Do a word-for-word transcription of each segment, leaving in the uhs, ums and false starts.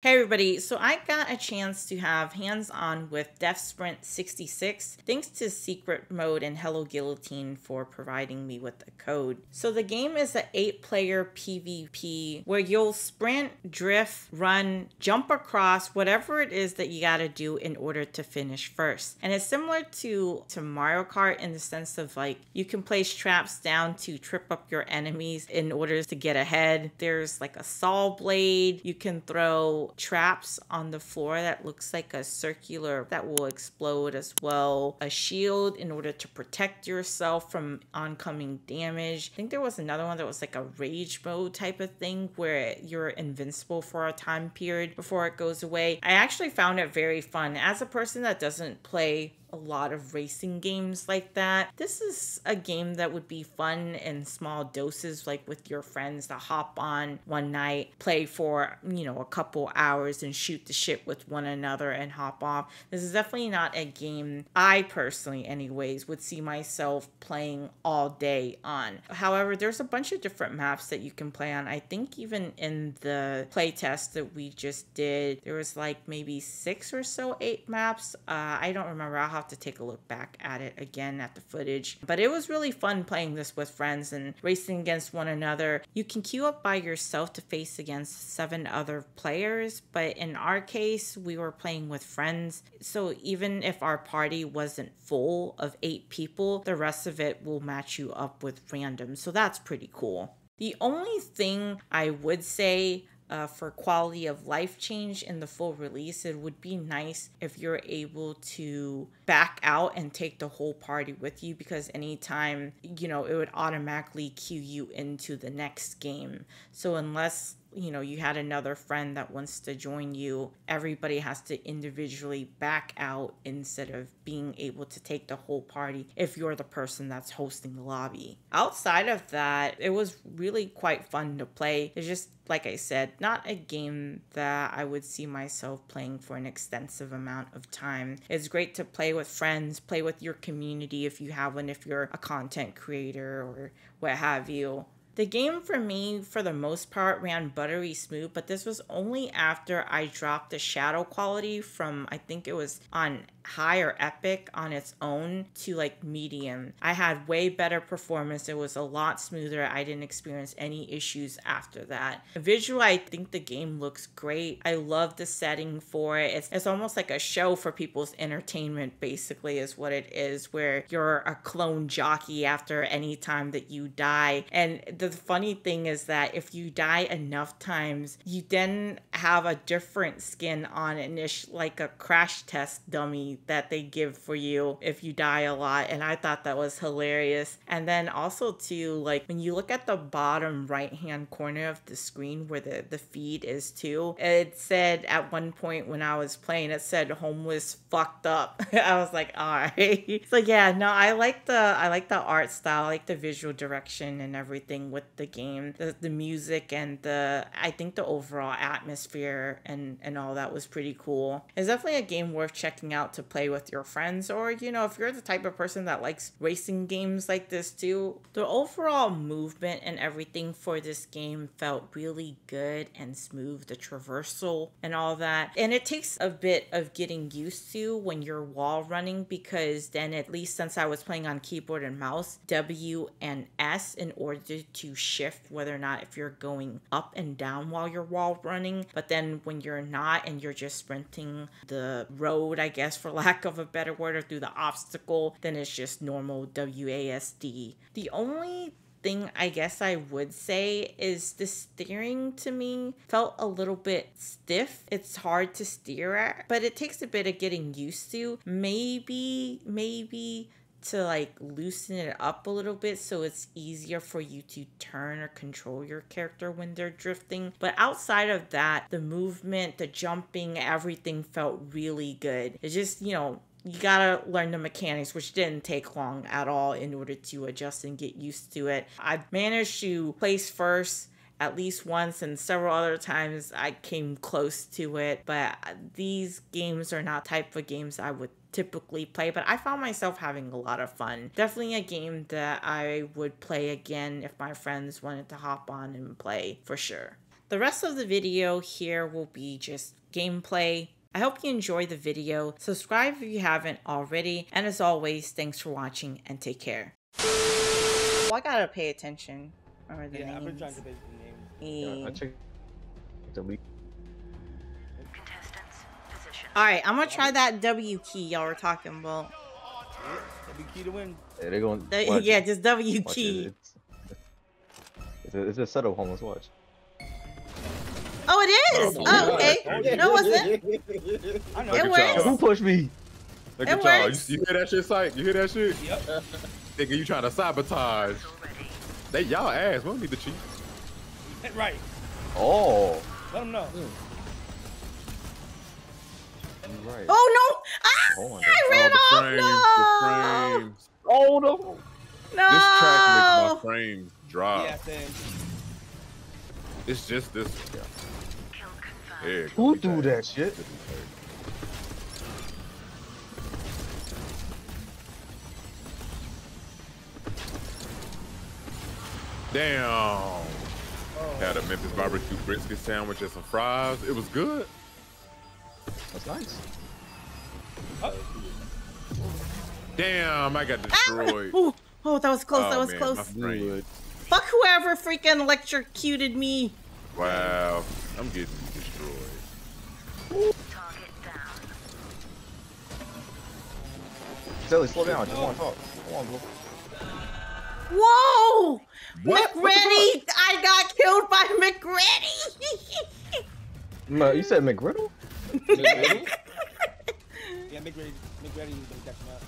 Hey everybody, so I got a chance to have hands-on with Death Sprint sixty-six thanks to Secret Mode and Hello Guillotine for providing me with the code. So the game is an eight player PvP where you'll sprint, drift, run, jump across, whatever it is that you gotta do in order to finish first. And it's similar to, to Mario Kart in the sense of like, you can place traps down to trip up your enemies in order to get ahead. There's like a saw blade, you can throw traps on the floor that looks like a circular that will explode as well. A shield in order to protect yourself from oncoming damage. I think there was another one that was like a rage mode type of thing where you're invincible for a time period before it goes away. I actually found it very fun. As a person that doesn't play a lot of racing games like that, this is a game that would be fun in small doses, like with your friends, to hop on one night, play for, you know, a couple hours and shoot the shit with one another and hop off. This is definitely not a game I personally anyways would see myself playing all day on. However, there's a bunch of different maps that you can play on. I think even in the play test that we just did, there was like maybe six or so eight maps. Uh, I don't remember. I'll have to take a look back at it again at the footage, but it was really fun playing this with friends and racing against one another. You can queue up by yourself to face against seven other players, but in our case we were playing with friends, so even if our party wasn't full of eight people, the rest of it will match you up with random, so that's pretty cool. The only thing I would say Uh, for quality of life change in the full release, it would be nice if you're able to back out and take the whole party with you, because anytime, you know, it would automatically queue you into the next game. So unless, you know, you had another friend that wants to join you, everybody has to individually back out instead of being able to take the whole party if you're the person that's hosting the lobby. Outside of that, it was really quite fun to play. It's just, like I said, not a game that I would see myself playing for an extensive amount of time. It's great to play with friends, play with your community if you have one, if you're a content creator or what have you. The game for me, for the most part, ran buttery smooth, but this was only after I dropped the shadow quality from, I think it was on high or epic on its own, to like medium. I had way better performance. It was a lot smoother. I didn't experience any issues after that. Visually, I think the game looks great. I love the setting for it. It's, it's almost like a show for people's entertainment, basically, is what it is, where you're a clone jockey after any time that you die. And the The funny thing is that if you die enough times, you then have a different skin on, initial, like a crash test dummy that they give for you if you die a lot. And I thought that was hilarious. And then also too, like when you look at the bottom right hand corner of the screen where the, the feed is too, it said at one point when I was playing, it said homeless fucked up. I was like, all right. So yeah, no, I like the I like the art style, I like the visual direction and everything with the game, the, the music and the, I think the overall atmosphere and, and all that was pretty cool. It's definitely a game worth checking out to play with your friends, or, you know, if you're the type of person that likes racing games like this too. The overall movement and everything for this game felt really good and smooth, the traversal and all that. And it takes a bit of getting used to when you're wall running, because then, at least since I was playing on keyboard and mouse, W and S in order to to shift, whether or not if you're going up and down while you're wall running. But then when you're not and you're just sprinting the road, I guess for lack of a better word, or through the obstacle, then it's just normal W A S D. The only thing I guess I would say is the steering to me felt a little bit stiff. It's hard to steer at, but it takes a bit of getting used to. Maybe, maybe to like loosen it up a little bit so it's easier for you to turn or control your character when they're drifting. But outside of that, the movement, the jumping, everything felt really good. It's just, you know, you gotta learn the mechanics, which didn't take long at all in order to adjust and get used to it. I managed to place first at least once, and several other times I came close to it, but these games are not type of games I would typically play, but I found myself having a lot of fun. Definitely a game that I would play again if my friends wanted to hop on and play for sure. The rest of the video here will be just gameplay. I hope you enjoyed the video. Subscribe if you haven't already. And as always, thanks for watching and take care. Well, I gotta pay attention. Or the yeah, names. I've been trying to pay the names. Yeah, I check delete. Contestants position. Alright, I'm gonna try that W key y'all were talking about. W key to win. Yeah, they're going the, yeah just W watch key. It. It's, a, it's a set of homeless watch. Oh, it is! Oh, oh okay. No, it wasn't. I know. It works. Don't push me. Look at y'all. You, you hear that shit, Sight? You hear that shit? Yep. Nigga, you trying to sabotage. They y'all ass. We don't need the cheat. Right. Oh. Let them know. Mm. Right. Oh, no. Ah, oh, I ran off. Frames, no. Frames. Oh, no. No. This track makes my frames drop. Yeah, same. It's just this. Yeah. Yeah, who do that shit? Damn. Oh. Had a Memphis barbecue brisket sandwich and some fries. It was good. That's nice. Oh. Damn, I got destroyed. Ah, oh, that was close. Oh, that was man, close. Fuck whoever freaking electrocuted me. Wow, I'm getting destroyed. Target down. Silly, slow down. Just want to talk. Come on, bro. Whoa! What? McGreddy! I got killed by McGreddy! No, you said McGriddle? McGriddle? Yeah, McGreddy. McGreddy was going to catch him up.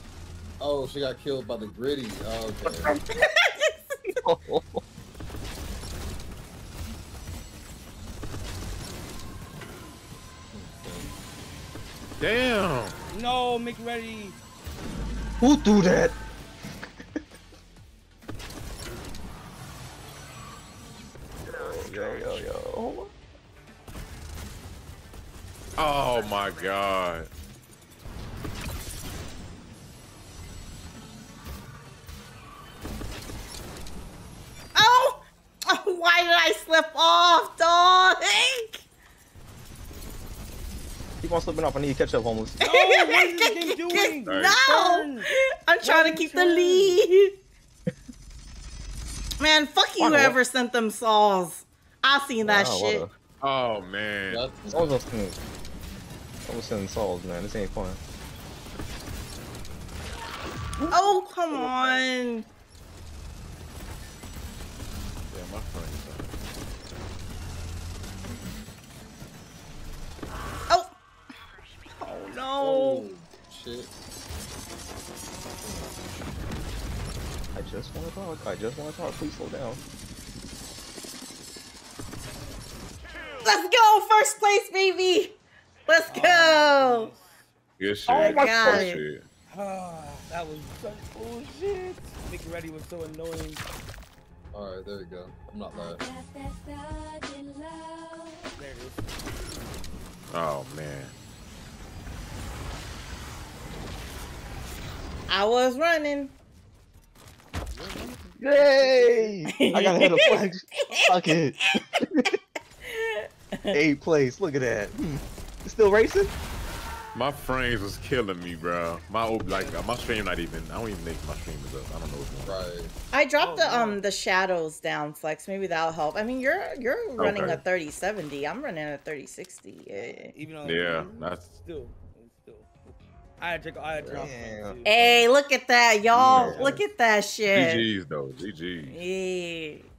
Oh, she got killed by the Gritty. Oh, okay. Oh. Damn! No, McReady! Who do that? Yo, yo, yo. Oh my god. Oh! Why did I slip off, dog? Keep on slipping off. I need to catch up, homeless. No, what is this game doing? No! Turn. I'm trying One to keep turn. the lead. Man, fuck you, whoever sent them saws. I seen that wow, shit. A... Oh, man. I was sending saws, man. This ain't fun. Oh, come on. Yeah, my friend. No! Oh, shit. I just want to talk. I just want to talk. Please slow down. Let's go! First place, baby! Let's go! Good shit. Oh my god. Shit. Oh, that was such bullshit. McGreddy was so annoying. Alright, there we go. I'm not lying. There it is. Oh, man. I was running. Yay! I gotta hit a flex. Fuck it. Eighth place. Look at that. Hmm. Still racing? My frames was killing me, bro. My like my stream not even. I don't even make my streamers up. I don't know what's going on. Right. I dropped oh, the um man. the shadows down, Flex. Maybe that'll help. I mean, you're you're running okay. a thirty seventy. I'm running a thirty sixty. Yeah, even though yeah, that's still. I had to, I had to drop yeah. Hey, look at that, y'all. Yeah. Look at that shit. G G's, though. G G's. Yeah.